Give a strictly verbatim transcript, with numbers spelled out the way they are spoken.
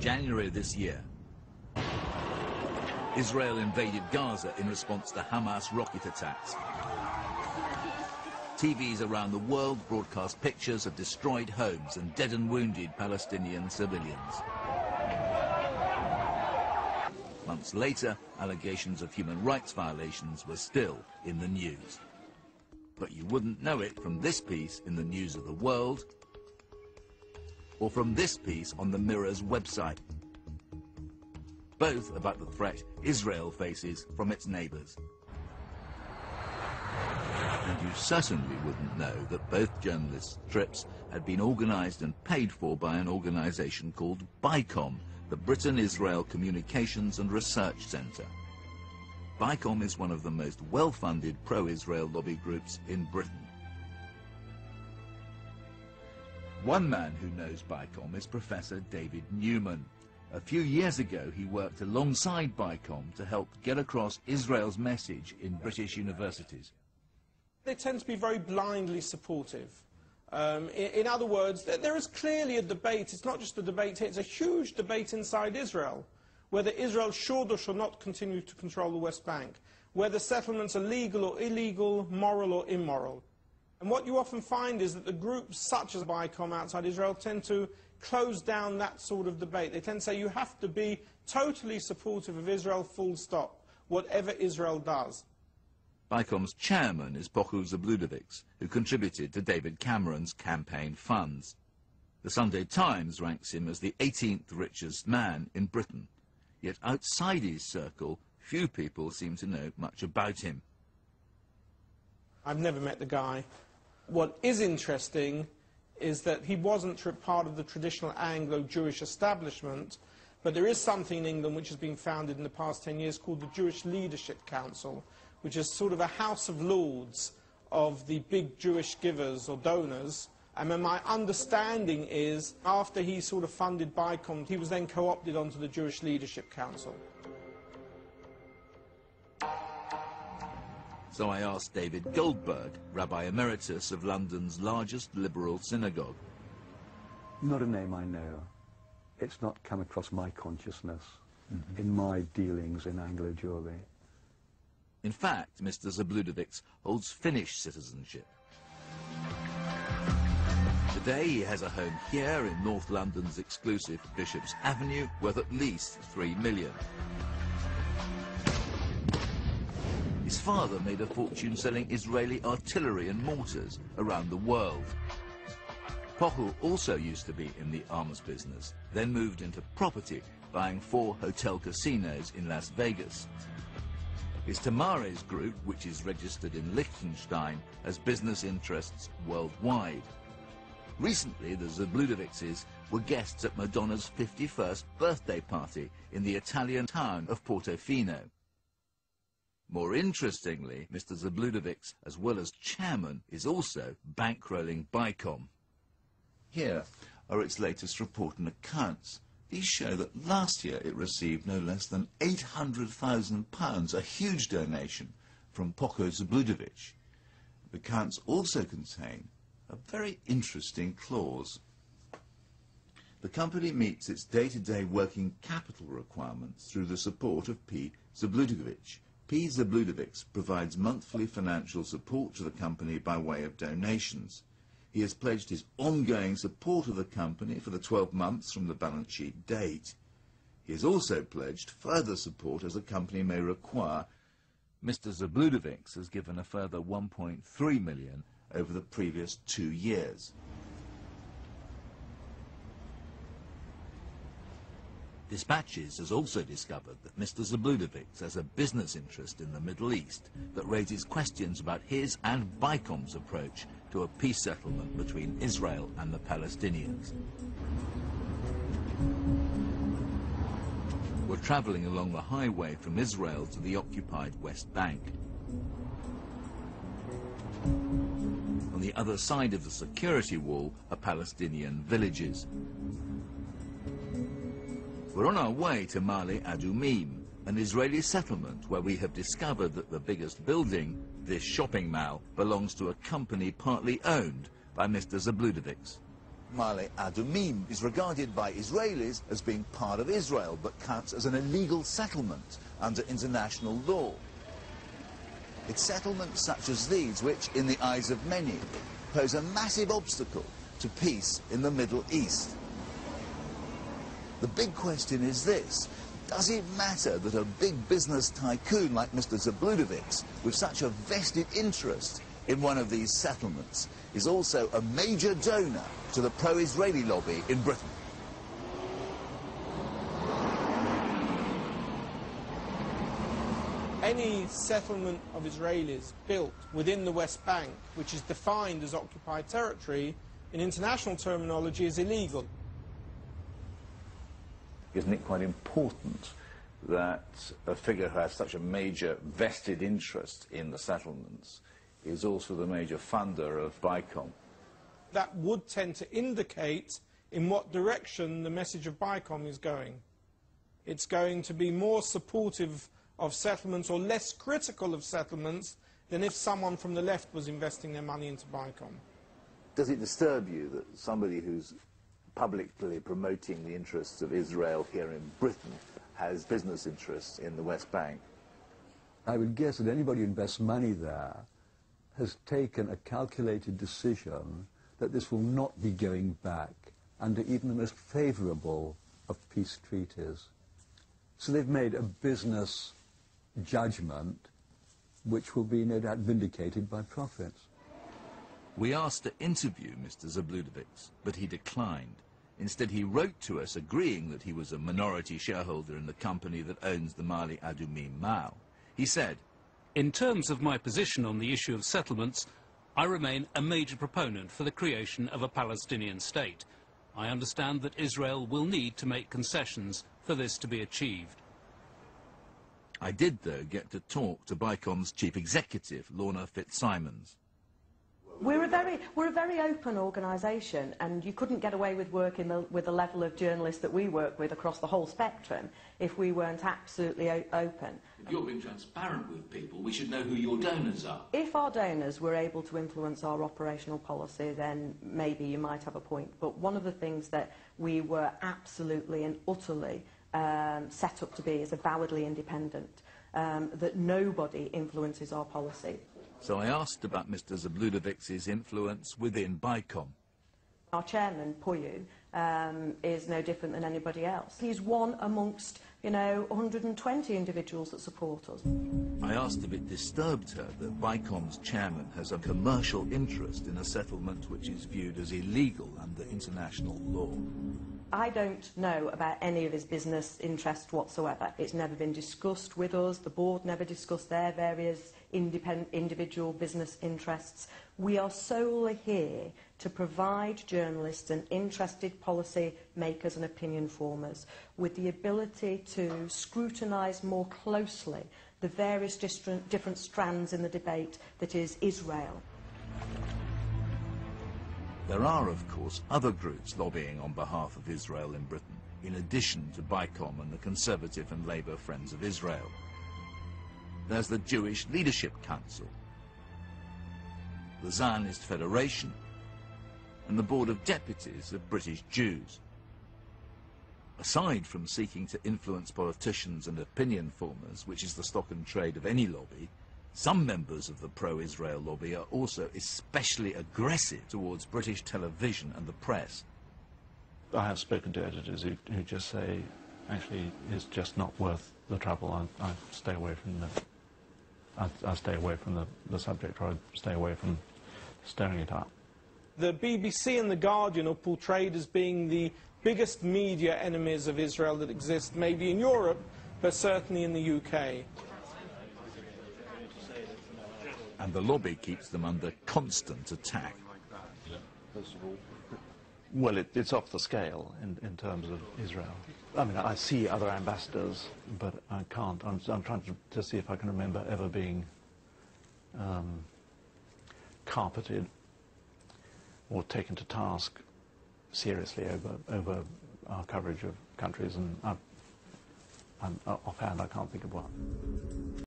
January this year, Israel invaded Gaza in response to Hamas rocket attacks. T Vs around the world broadcast pictures of destroyed homes and dead and wounded Palestinian civilians. Months later, allegations of human rights violations were still in the news. But you wouldn't know it from this piece in the News of the World, or from this piece on the Mirror's website. Both about the threat Israel faces from its neighbours. And you certainly wouldn't know that both journalists' trips had been organised and paid for by an organisation called BICOM, the Britain-Israel Communications and Research Centre. BICOM is one of the most well-funded pro-Israel lobby groups in Britain. One man who knows BICOM is Professor David Newman. A few years ago, he worked alongside BICOM to help get across Israel's message in British universities. They tend to be very blindly supportive. Um, in, in other words, there, there is clearly a debate. It's not just a debate here, it's a huge debate inside Israel, whether Israel should or should not continue to control the West Bank, whether settlements are legal or illegal, moral or immoral. And what you often find is that the groups such as BICOM outside Israel tend to close down that sort of debate. They tend to say you have to be totally supportive of Israel, full stop, whatever Israel does. BICOM's chairman is Poju Zabludowicz, who contributed to David Cameron's campaign funds. The Sunday Times ranks him as the eighteenth richest man in Britain, yet outside his circle, few people seem to know much about him. I've never met the guy. What is interesting is that he wasn't part of the traditional Anglo-Jewish establishment, but there is something in England which has been founded in the past ten years called the Jewish Leadership Council, which is sort of a House of Lords of the big Jewish givers or donors. I mean, my understanding is after he sort of funded BICOM, he was then co-opted onto the Jewish Leadership Council. So I asked David Goldberg, Rabbi Emeritus of London's largest liberal synagogue. Not a name I know. It's not come across my consciousness mm-hmm. in my dealings in Anglo-Jewry. In fact, Mister Zabludowicz holds Finnish citizenship. Today he has a home here in North London's exclusive Bishop's Avenue worth at least three million. His father made a fortune selling Israeli artillery and mortars around the world. Poju also used to be in the arms business, then moved into property, buying four hotel casinos in Las Vegas. His Tamares group, which is registered in Liechtenstein, has business interests worldwide. Recently, the Zabludowiczes were guests at Madonna's fifty-first birthday party in the Italian town of Portofino. More interestingly, Mister Zabludowicz, as well as chairman, is also bankrolling BICOM. Here are its latest report and accounts. These show that last year it received no less than eight hundred thousand pounds, a huge donation, from Poju Zabludowicz. The accounts also contain a very interesting clause. The company meets its day-to-day working capital requirements through the support of P. Zabludowicz. P. Zabludowicz provides monthly financial support to the company by way of donations. He has pledged his ongoing support of the company for the twelve months from the balance sheet date. He has also pledged further support as the company may require. Mister Zabludowicz has given a further one point three million over the previous two years. Dispatches has also discovered that Mister Zabludowicz has a business interest in the Middle East that raises questions about his and BICOM's approach to a peace settlement between Israel and the Palestinians. We're travelling along the highway from Israel to the occupied West Bank. On the other side of the security wall are Palestinian villages. We're on our way to Ma'ale Adumim, an Israeli settlement where we have discovered that the biggest building, this shopping mall, belongs to a company partly owned by Mister Zabludowicz. Ma'ale Adumim is regarded by Israelis as being part of Israel, but counts as an illegal settlement under international law. It's settlements such as these which, in the eyes of many, pose a massive obstacle to peace in the Middle East. The big question is this: does it matter that a big business tycoon like Mister Zabludowicz, with such a vested interest in one of these settlements, is also a major donor to the pro-Israeli lobby in Britain? Any settlement of Israelis built within the West Bank, which is defined as occupied territory, in international terminology is illegal. Isn't it quite important that a figure who has such a major vested interest in the settlements is also the major funder of BICOM? That would tend to indicate in what direction the message of BICOM is going. It's going to be more supportive of settlements or less critical of settlements than if someone from the left was investing their money into BICOM. Does it disturb you that somebody who's publicly promoting the interests of Israel here in Britain has business interests in the West Bank? I would guess that anybody who invests money there has taken a calculated decision that this will not be going back under even the most favourable of peace treaties. So they've made a business judgment which will be no doubt vindicated by profits. We asked to interview Mister Zabludowicz, but he declined. Instead, he wrote to us agreeing that he was a minority shareholder in the company that owns the Ma'ale Adumim Ma'al. He said, "In terms of my position on the issue of settlements, I remain a major proponent for the creation of a Palestinian state. I understand that Israel will need to make concessions for this to be achieved." I did, though, get to talk to BICOM's chief executive, Lorna Fitzsimons. We're a very, we're a very open organisation, and you couldn't get away with working the, with the level of journalists that we work with across the whole spectrum if we weren't absolutely o open. If you're being transparent with people, we should know who your donors are. If our donors were able to influence our operational policy, then maybe you might have a point. But one of the things that we were absolutely and utterly Um, set up to be is avowedly independent, um, that nobody influences our policy. So I asked about Mister Zabludowicz's influence within BICOM. Our chairman, Poju, um, is no different than anybody else. He's one amongst, you know, one hundred twenty individuals that support us. I asked if it disturbed her that BICOM's chairman has a commercial interest in a settlement which is viewed as illegal under international law. I don't know about any of his business interests whatsoever. It's never been discussed with us. The board never discussed their various independent individual business interests. We are solely here to provide journalists and interested policy makers and opinion formers with the ability to scrutinise more closely the various different strands in the debate that is Israel. There are, of course, other groups lobbying on behalf of Israel in Britain, in addition to BICOM and the Conservative and Labour Friends of Israel. There's the Jewish Leadership Council, the Zionist Federation, and the Board of Deputies of British Jews. Aside from seeking to influence politicians and opinion formers, which is the stock and trade of any lobby, some members of the pro-Israel lobby are also especially aggressive towards British television and the press. I have spoken to editors who, who just say, actually, it's just not worth the trouble. I, I stay away from the, I, I stay away from the, the subject, or I stay away from stirring it up. The B B C and The Guardian are portrayed as being the biggest media enemies of Israel that exist, maybe in Europe, but certainly in the U K. And the lobby keeps them under constant attack. Well, it, it's off the scale in, in terms of Israel. I mean, I see other ambassadors, but I can't. I'm, I'm trying to, to see if I can remember ever being um, carpeted or taken to task seriously over, over our coverage of countries, and I, I'm, offhand I can't think of one.